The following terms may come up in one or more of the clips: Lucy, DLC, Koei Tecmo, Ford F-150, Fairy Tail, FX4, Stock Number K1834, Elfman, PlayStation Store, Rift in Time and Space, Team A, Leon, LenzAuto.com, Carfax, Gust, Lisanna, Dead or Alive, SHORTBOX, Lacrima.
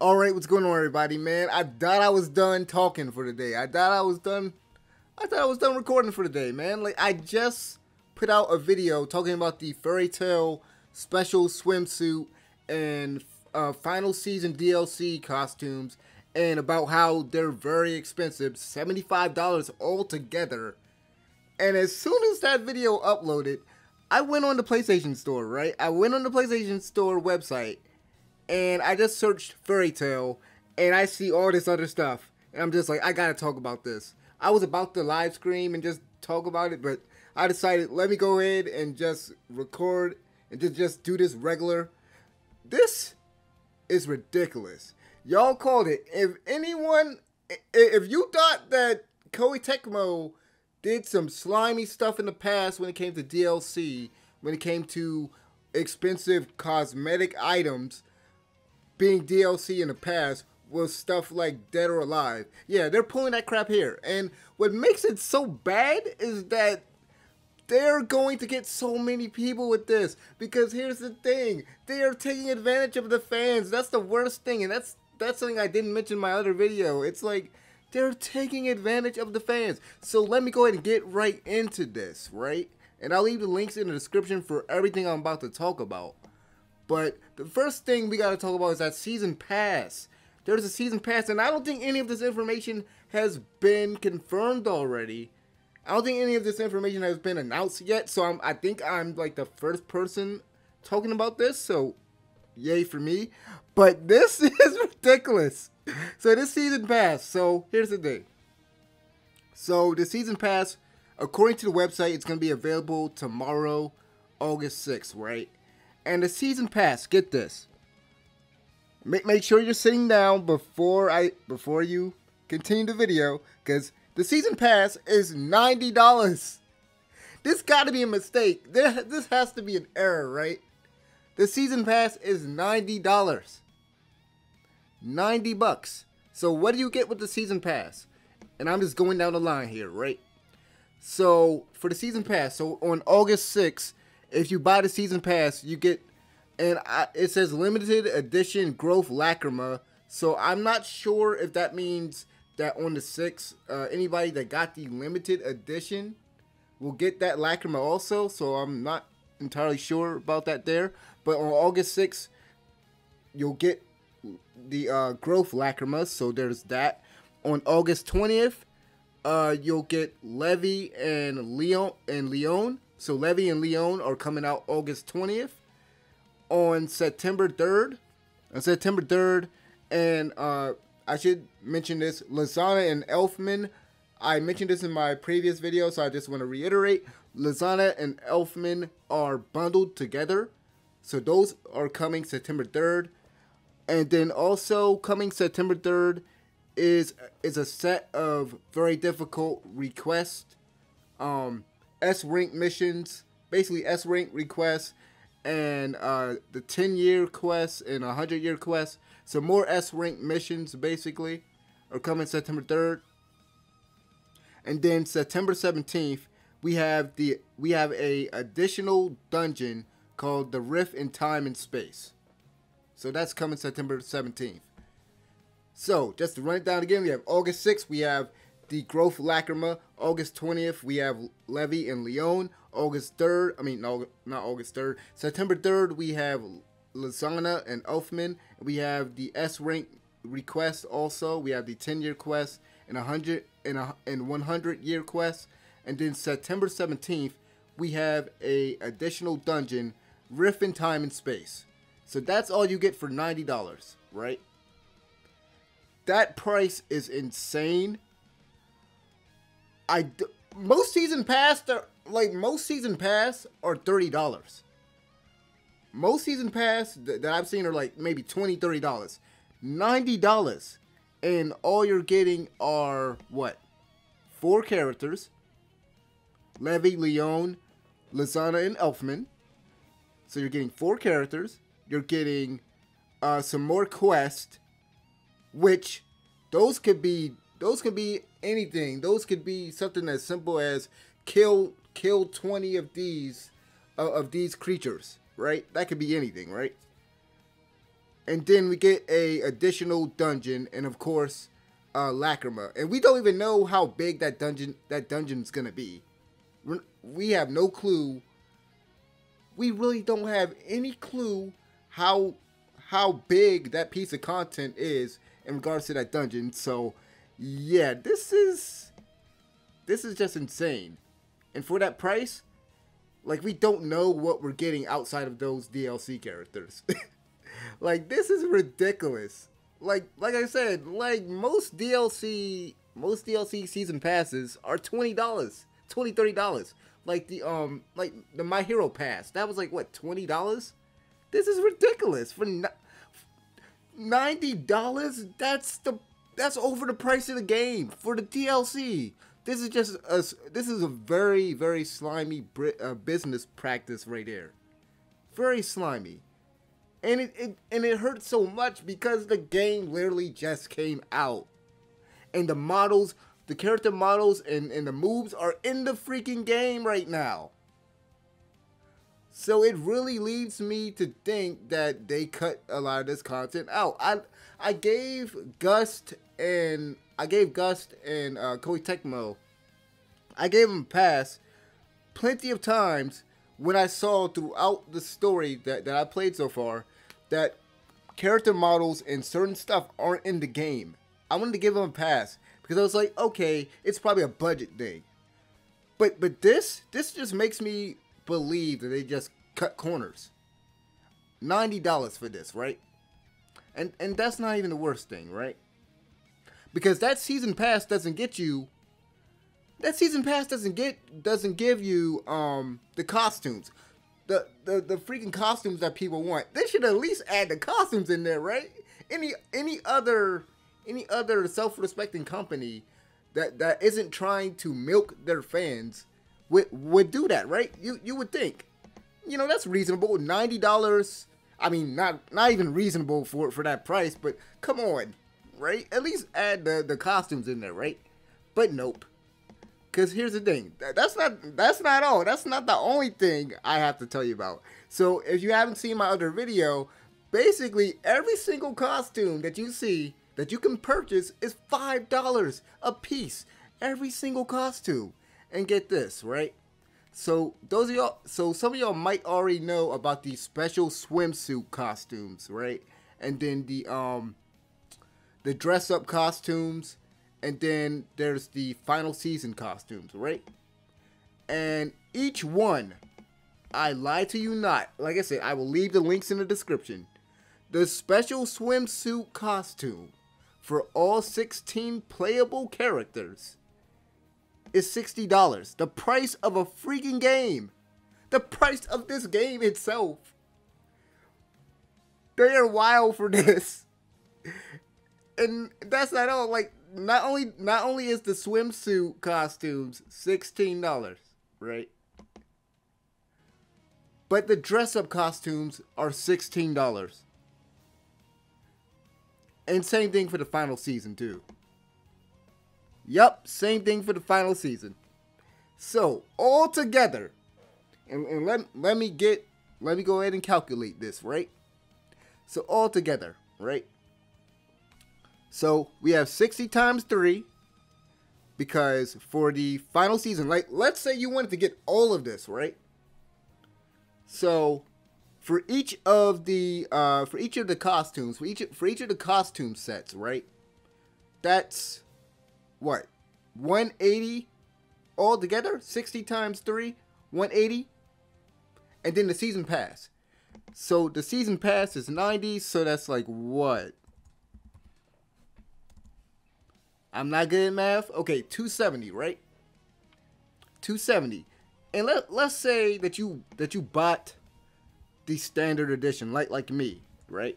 All right, what's going on, everybody, man? I thought I was done talking for the day. I thought I was done recording for the day, man. Like, I just put out a video talking about the Fairy Tail special swimsuit and final season DLC costumes and about how they're very expensive, $75 altogether. And as soon as that video uploaded, I went on the PlayStation Store, right? I went on the PlayStation Store website. And I just searched Fairy Tail, and I see all this other stuff, and I'm just like, I gotta talk about this. I was about to live stream and just talk about it, but I decided, let me go ahead and just record and just do this regular. This is ridiculous. Y'all called it. If you thought that Koei Tecmo did some slimy stuff in the past when it came to DLC, when it came to expensive cosmetic items being DLC in the past, was stuff like Dead or Alive. Yeah, they're pulling that crap here. And what makes it so bad is that they're going to get so many people with this. Because here's the thing, they are taking advantage of the fans. That's the worst thing, and that's something I didn't mention in my other video. It's like, they're taking advantage of the fans. So let me go ahead and get right into this, right? And I'll leave the links in the description for everything I'm about to talk about. But the first thing we got to talk about is that season pass. There's a season pass, and I don't think any of this information has been confirmed already. I don't think any of this information has been announced yet, so I think I'm like the first person talking about this, so yay for me. But this is ridiculous. So this season pass, so here's the thing. So the season pass, according to the website, it's going to be available tomorrow, August 6th, right? And the season pass, get this. Make sure you're sitting down before you continue the video, because the season pass is $90. This got to be a mistake. This has to be an error, right? The season pass is $90. 90 bucks. So what do you get with the season pass? And I'm just going down the line here, right? So for the season pass, so on August 6th, if you buy the season pass, you get, it says limited edition growth lacrima. So I'm not sure if that means that on the 6th, anybody that got the limited edition will get that lacrima also. So I'm not entirely sure about that there. But on August 6th, you'll get the growth lacrima. So there's that. On August 20th, you'll get Levy and Leon. So Levy and Leon are coming out August 20th. On September 3rd. On September 3rd. And I should mention this. Lisanna and Elfman. I mentioned this in my previous video, so I just want to reiterate. Lisanna and Elfman are bundled together. So those are coming September 3rd. And then also coming September 3rd is a set of very difficult requests. S-rank missions, basically S-rank requests, and the 10-year quest and 100-year quest. So more S-rank missions, basically, are coming September 3rd. And then September 17th, we have a additional dungeon called the Rift in Time and Space. So that's coming September 17th. So just to run it down again, we have August 6th, we have the growth lacrima. August 20th, we have Levy and Leon. September 3rd, we have Lisanna and Elfman. We have the S-rank request also. We have the 10-year quest and 100-year quest. And then September 17th, we have a additional dungeon, Rift in Time and Space. So that's all you get for $90, right? That price is insane. Most season pass are $30. Most season pass that I've seen are like maybe $20, $30, $90, and all you're getting are what? 4 characters: Levy, Leon, Lisanna, and Elfman. So you're getting 4 characters. You're getting some more quests, which those could be. Those could be anything. Those could be something as simple as kill 20 of these creatures, right? That could be anything, right? And then we get a additional dungeon, and of course, Lacrima. And we don't even know how big that dungeon's gonna be. We have no clue. We really don't have any clue how big that piece of content is in regards to that dungeon. So, yeah, this is just insane. And for that price, like, we don't know what we're getting outside of those DLC characters. Like, this is ridiculous. Like I said, like, most DLC season passes are $20, $20, $30. Like the My Hero pass, that was like what, $20? This is ridiculous for $90. That's over the price of the game for the DLC. This is just a very, very slimy business practice right here. Very slimy. And it hurts so much because the game literally just came out. And the models, the character models and the moves are in the freaking game right now. So it really leads me to think that they cut a lot of this content out. I gave Gust and Koei Tecmo, I gave them a pass plenty of times when I saw throughout the story that I played so far that character models and certain stuff aren't in the game. I wanted to give them a pass because I was like, okay, it's probably a budget thing. But this just makes me believe that they just cut corners. $90 for this, right? And that's not even the worst thing, right? Because that season pass doesn't get you. That season pass doesn't give you the costumes, the freaking costumes that people want. They should at least add the costumes in there, right? Any other self-respecting company that isn't trying to milk their fans would do that, right? You would think, you know, that's reasonable. $90. I mean, not even reasonable for that price, but come on, right? At least add the costumes in there, right? But nope. Because here's the thing, that's not all. That's not the only thing I have to tell you about. So if you haven't seen my other video, basically every single costume that you see that you can purchase is $5 a piece. Every single costume. And get this, right? So those of y'all, so some of y'all might already know about these special swimsuit costumes, right? And then the dress up costumes. And then there's the final season costumes, right? And each one, I lie to you not. Like I said, I will leave the links in the description. The special swimsuit costume for all 16 playable characters is $60. The price of a freaking game. The price of this game itself. They are wild for this. And that's not all. Like, not only is the swimsuit costumes $16, right? But the dress-up costumes are $16. And same thing for the final season too. Yup, same thing for the final season. So all together, and let me go ahead and calculate this, right? So all together, right? So we have 60 times 3, because for the final season, like, let's say you wanted to get all of this, right? So for each of the costumes, for each of the costume sets, right? That's what, 180 all together, 60 times 3, 180, and then the season pass. So the season pass is 90, so that's like what? I'm not good at math. Okay, 270, right? 270. And let's say that you bought the standard edition, like me, right?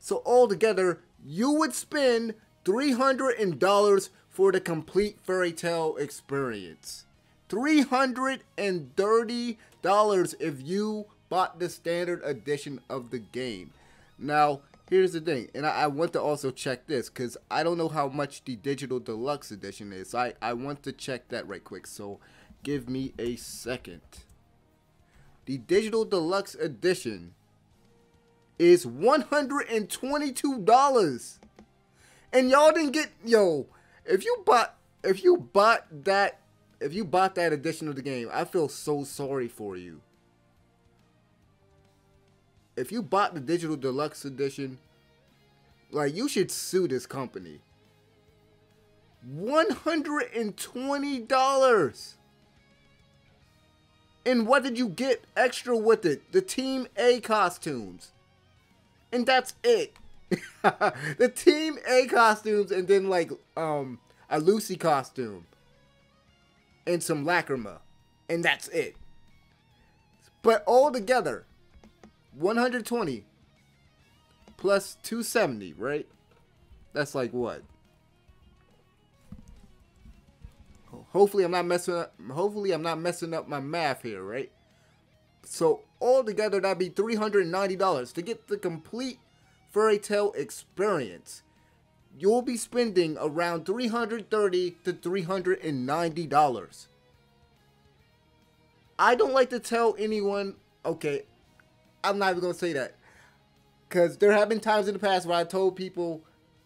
So altogether, you would spend $300 for the complete Fairy Tail experience. $330 if you bought the standard edition of the game. Now, here's the thing, and I want to also check this because I don't know how much the digital deluxe edition is. I want to check that right quick, so give me a second. The digital deluxe edition is $122. And y'all didn't get, yo, if you bought that edition of the game, I feel so sorry for you. If you bought the digital deluxe edition, like, you should sue this company. $120. And what did you get extra with it? The Team A costumes. And that's it. The Team A costumes, and then like a Lucy costume and some lacrima, and that's it. But all together, 120 plus 270, right? That's like what? Hopefully I'm not messing up. Hopefully I'm not messing up my math here, right? So all together, that'd be $390 to get the complete Fairy Tail experience. You'll be spending around $330 to $390. I don't like to tell anyone, okay, I'm not even going to say that, because there have been times in the past where I told people,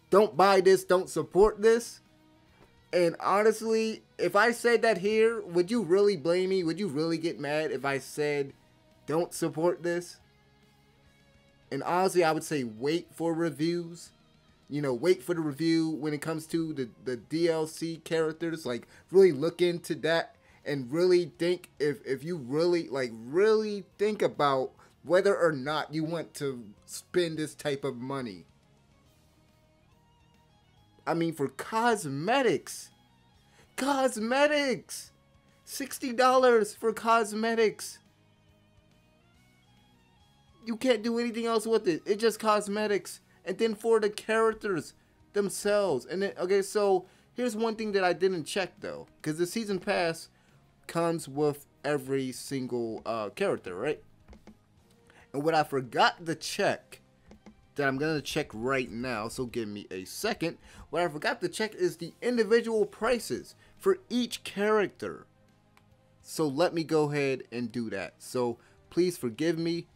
don't buy this, don't support this. And honestly, if I said that here, would you really blame me? Would you really get mad if I said, don't support this? And honestly, I would say wait for reviews. You know, wait for the review when it comes to the DLC characters. Like, really look into that and really think if you really, like, really think about whether or not you want to spend this type of money. I mean, for cosmetics. Cosmetics! $60 for cosmetics. You can't do anything else with it. It's just cosmetics. And then for the characters themselves. And then, okay, so here's one thing that I didn't check, though. Because the season pass comes with every single character, right? And what I forgot to check, that I'm going to check right now, so give me a second. What I forgot to check is the individual prices for each character. So let me go ahead and do that. So please forgive me.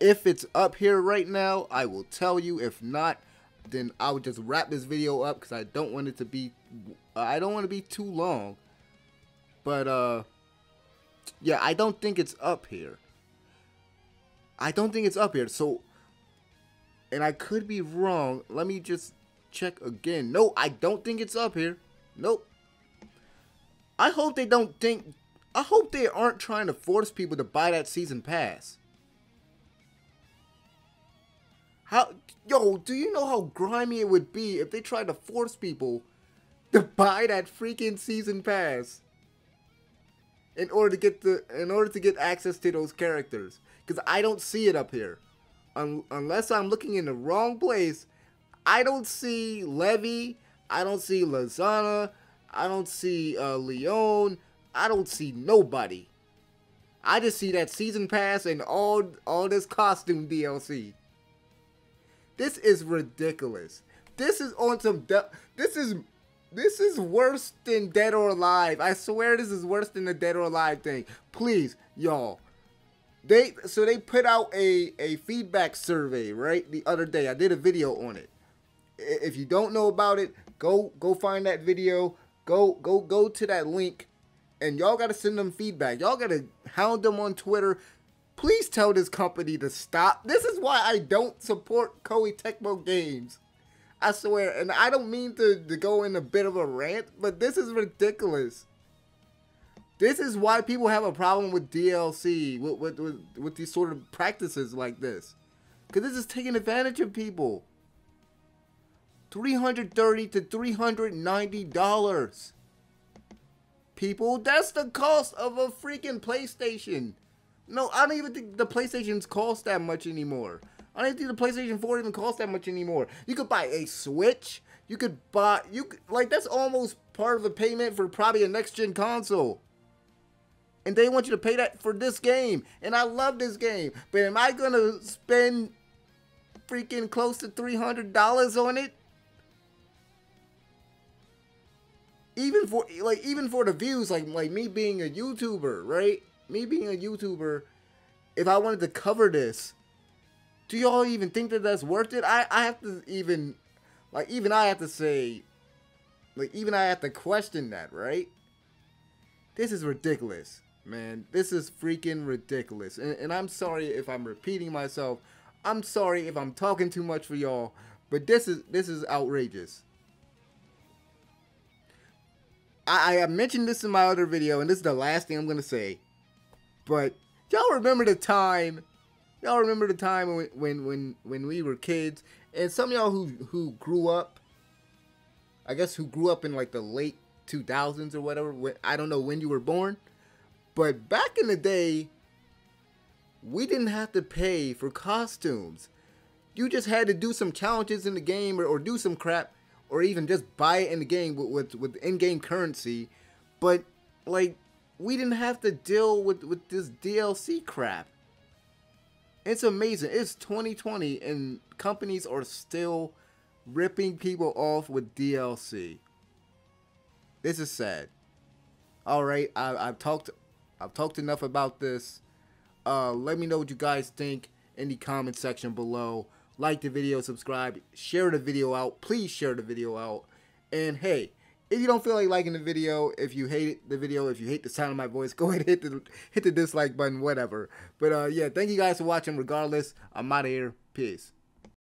If it's up here right now, I will tell you. If not, then I will just wrap this video up, because I don't want it to be, I don't want to be too long. But yeah, I don't think it's up here. I don't think it's up here. So, and I could be wrong. Let me just check again. No, I don't think it's up here. Nope. I hope they don't think, I hope they aren't trying to force people to buy that season pass. How, yo, do you know how grimy it would be if they tried to force people to buy that freaking season pass in order to get the, in order to get access to those characters? Because I don't see it up here. Unless I'm looking in the wrong place, I don't see Levy, I don't see Lisanna, I don't see Leon, I don't see nobody. I just see that season pass and all this costume DLC. This is ridiculous. This is on some, this is worse than Dead or Alive. I swear this is worse than the Dead or Alive thing. Please, y'all. So they put out a feedback survey, right? The other day, I did a video on it. If you don't know about it, go find that video. Go to that link, and y'all gotta send them feedback. Y'all gotta hound them on Twitter. Please tell this company to stop. This is why I don't support Koei Tecmo games. I swear, and I don't mean to go in a bit of a rant, but this is ridiculous. This is why people have a problem with DLC, with these sort of practices like this. Because this is taking advantage of people. $330 to $390. People, that's the cost of a freaking PlayStation. No, I don't even think the PlayStations cost that much anymore. I don't even think the PlayStation 4 even costs that much anymore. You could buy a Switch. You could buy, like, that's almost part of a payment for probably a next-gen console. And they want you to pay that for this game. And I love this game. But am I going to spend freaking close to $300 on it? Even for the views, like me being a YouTuber, right? Me being a YouTuber, if I wanted to cover this, do y'all even think that that's worth it? I have to even, like, even I have to say, like, even I have to question that, right? This is ridiculous, man. This is freaking ridiculous. And I'm sorry if I'm repeating myself. I'm sorry if I'm talking too much for y'all. But this is outrageous. I mentioned this in my other video, and this is the last thing I'm gonna say. But y'all remember the time? Y'all remember the time when we were kids, and some of y'all who grew up, I guess who grew up in like the late 2000s or whatever. When, I don't know when you were born, but back in the day, we didn't have to pay for costumes. You just had to do some challenges in the game, or do some crap, or even just buy it in the game with in-game currency. But like, we didn't have to deal with this DLC crap. It's amazing. It's 2020 and companies are still ripping people off with DLC. This is sad. All right, I've talked enough about this. Let me know what you guys think in the comment section below. Like the video, subscribe, share the video out. Please share the video out. And hey, if you don't feel like liking the video, if you hate the video, if you hate the sound of my voice, go ahead and hit the dislike button, whatever. But yeah, thank you guys for watching. Regardless, I'm out of here. Peace.